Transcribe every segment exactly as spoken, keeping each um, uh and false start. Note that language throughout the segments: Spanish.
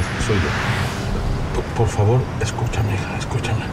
es, soy yo. Por, por favor, escúchame, hija, escúchame.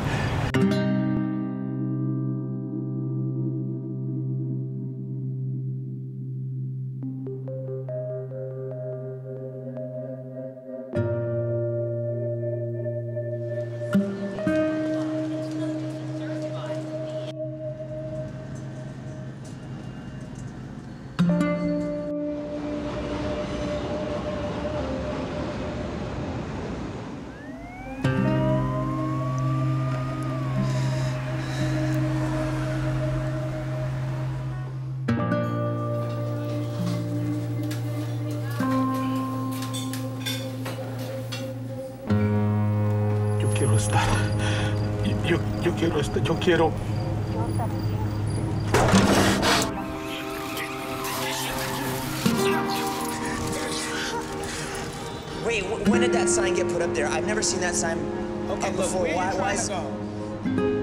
Estar. Yo, yo quiero esto, yo quiero... Wait, when did that sign get put up there? I've never seen that sign okay, up before. Why, why is...